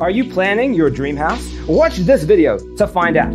Are you planning your dream house? Watch this video to find out.